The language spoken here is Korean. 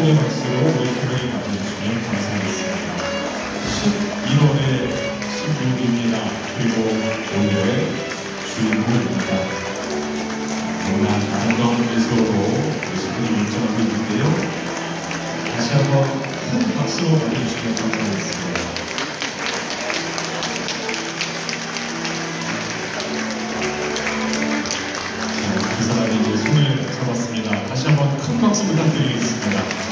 최고의 박수로 월요일을 맞아주시면 감사하겠습니다. 11월의 16일입니다. 그리고 오늘의 주일입니다. 오늘 아름다운 미소로 모습을 인정하고 있는데요. 다시 한번 큰 박수로 맞아주시면 감사하겠습니다. 그 사람이 이제 손을 잡았습니다. 다시 한번 큰 박수 부탁드리겠습니다.